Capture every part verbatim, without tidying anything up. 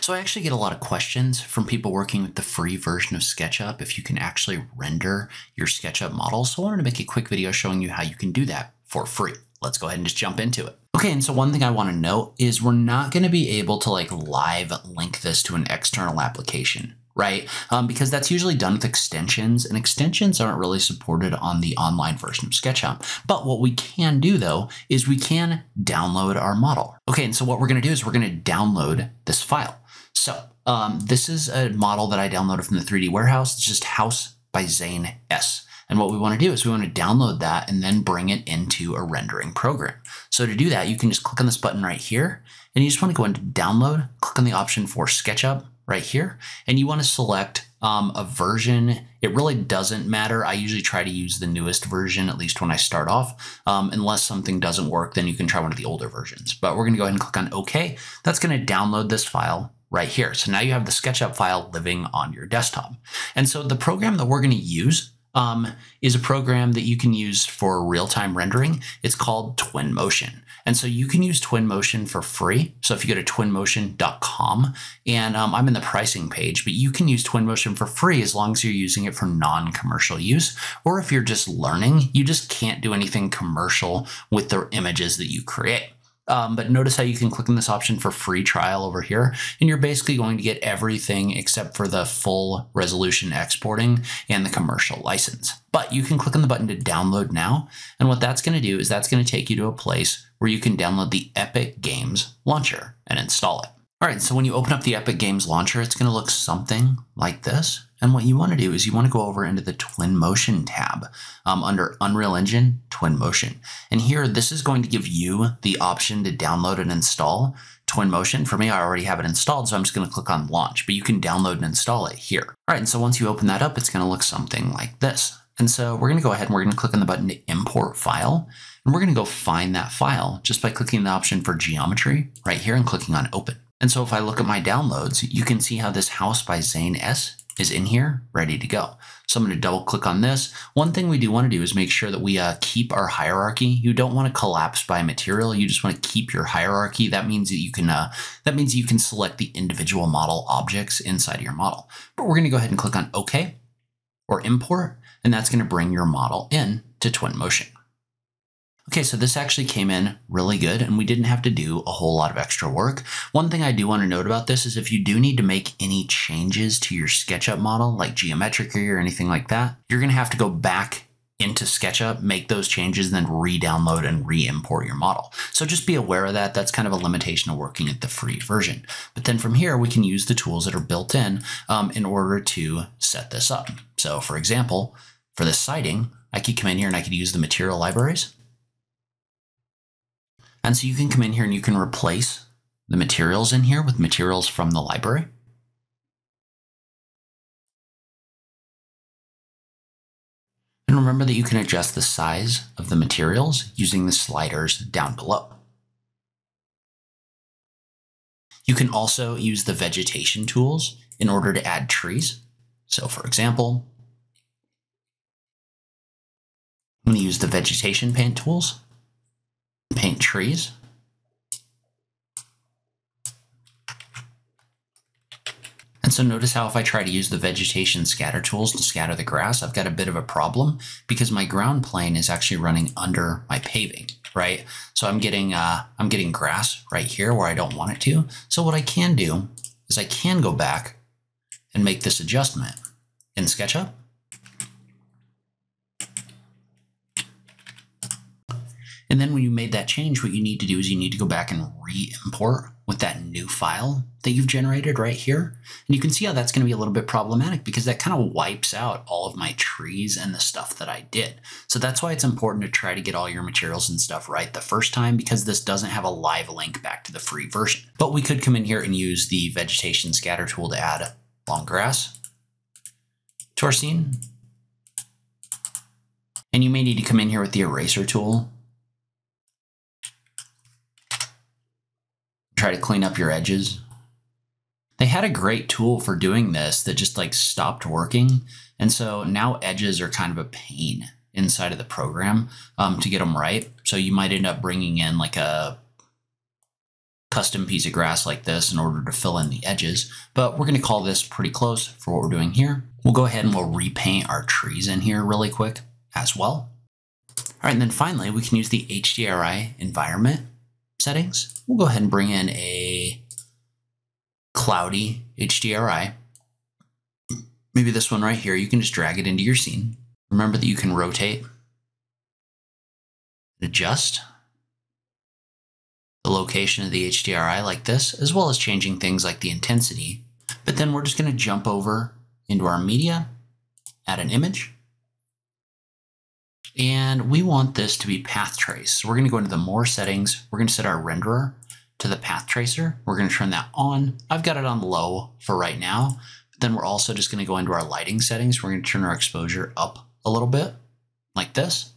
So I actually get a lot of questions from people working with the free version of SketchUp if you can actually render your SketchUp model. So I wanted to make a quick video showing you how you can do that for free. Let's go ahead and just jump into it. Okay, and so one thing I want to note is we're not going to be able to like live link this to an external application, right? Um, because that's usually done with extensions, and extensions aren't really supported on the online version of SketchUp. But what we can do though, is we can download our model. Okay, and so what we're going to do is we're going to download this file. So um, this is a model that I downloaded from the three D Warehouse. It's just House by Zane S. And what we want to do is we want to download that and then bring it into a rendering program. So to do that, you can just click on this button right here, and you just want to go into download, click on the option for SketchUp right here, and you want to select um, a version. It really doesn't matter. I usually try to use the newest version, at least when I start off. Um, unless something doesn't work, then you can try one of the older versions. But we're going to go ahead and click on OK. That's going to download this file right here. So now you have the SketchUp file living on your desktop. And so the program that we're going to use Um, is a program that you can use for real-time rendering. It's called Twinmotion. And so you can use Twinmotion for free. So if you go to twinmotion dot com, and um, I'm in the pricing page, but you can use Twinmotion for free as long as you're using it for non-commercial use, or if you're just learning, you just can't do anything commercial with the images that you create. Um, but notice how you can click on this option for free trial over here, and you're basically going to get everything except for the full resolution exporting and the commercial license. But you can click on the button to download now, and what that's going to do is that's going to take you to a place where you can download the Epic Games launcher and install it. All right, so when you open up the Epic Games launcher, it's going to look something like this. And what you want to do is you want to go over into the Twinmotion tab um, under Unreal Engine, Twinmotion. And here, this is going to give you the option to download and install Twinmotion. For me, I already have it installed, so I'm just going to click on launch, but you can download and install it here. All right, and so once you open that up, it's going to look something like this. And so we're going to go ahead and we're going to click on the button to import file. And we're going to go find that file just by clicking the option for geometry right here and clicking on open. And so if I look at my downloads, you can see how this House by Zane S is in here, ready to go. So I'm going to double click on this. One thing we do want to do is make sure that we uh, keep our hierarchy. You don't want to collapse by material. You just want to keep your hierarchy. That means that you can uh, that means you can select the individual model objects inside of your model. But we're going to go ahead and click on OK or import, and that's going to bring your model in to Twinmotion. Okay, so this actually came in really good, and we didn't have to do a whole lot of extra work. One thing I do want to note about this is if you do need to make any changes to your SketchUp model, like geometric or anything like that, you're going to have to go back into SketchUp, make those changes, and then re-download and re-import your model. So just be aware of that. That's kind of a limitation of working at the free version. But then from here, we can use the tools that are built in um, in order to set this up. So for example, for this siding, I could come in here and I could use the material libraries. And so you can come in here and you can replace the materials in here with materials from the library. And remember that you can adjust the size of the materials using the sliders down below. You can also use the vegetation tools in order to add trees. So for example, I'm going to use the vegetation paint tools. Paint trees. And so notice how if I try to use the vegetation scatter tools to scatter the grass, I've got a bit of a problem because my ground plane is actually running under my paving, right? So I'm getting uh, I'm getting grass right here where I don't want it to. So what I can do is I can go back and make this adjustment in SketchUp. And then when you made that change, what you need to do is you need to go back and re-import with that new file that you've generated right here. And you can see how that's going to be a little bit problematic because that kind of wipes out all of my trees and the stuff that I did. So that's why it's important to try to get all your materials and stuff right the first time, because this doesn't have a live link back to the free version. But we could come in here and use the vegetation scatter tool to add long grass to our scene. And you may need to come in here with the eraser tool. Try to clean up your edges. They had a great tool for doing this that just like stopped working. And so now edges are kind of a pain inside of the program um, to get them right. So you might end up bringing in like a custom piece of grass like this in order to fill in the edges, but we're going to call this pretty close for what we're doing here. We'll go ahead and we'll repaint our trees in here really quick as well. All right, and then finally, we can use the H D R I environment settings. We'll go ahead and bring in a cloudy H D R I. Maybe this one right here, you can just drag it into your scene. Remember that you can rotate, adjust the location of the H D R I like this, as well as changing things like the intensity. But then we're just going to jump over into our media, add an image, and we want this to be path trace. So we're going to go into the more settings. We're going to set our renderer to the path tracer. We're going to turn that on. I've got it on low for right now, but then we're also just going to go into our lighting settings. We're going to turn our exposure up a little bit like this.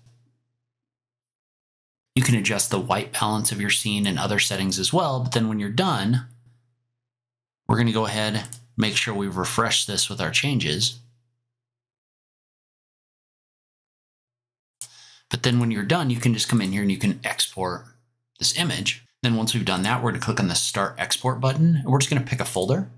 You can adjust the white balance of your scene and other settings as well, but then when you're done, we're going to go ahead, make sure we refresh this with our changes. But then when you're done, you can just come in here and you can export this image. Then once we've done that, we're going to click on the Start Export button, and we're just going to pick a folder,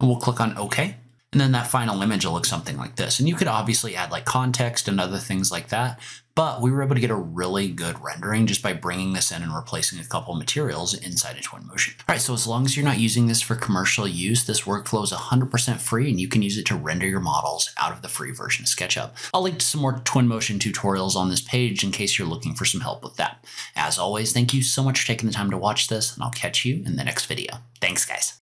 and we'll click on OK. And then that final image will look something like this. And you could obviously add like context and other things like that, but we were able to get a really good rendering just by bringing this in and replacing a couple materials inside of Twinmotion. All right, so as long as you're not using this for commercial use, this workflow is one hundred percent free, and you can use it to render your models out of the free version of SketchUp. I'll link to some more Twinmotion tutorials on this page in case you're looking for some help with that. As always, thank you so much for taking the time to watch this, and I'll catch you in the next video. Thanks, guys.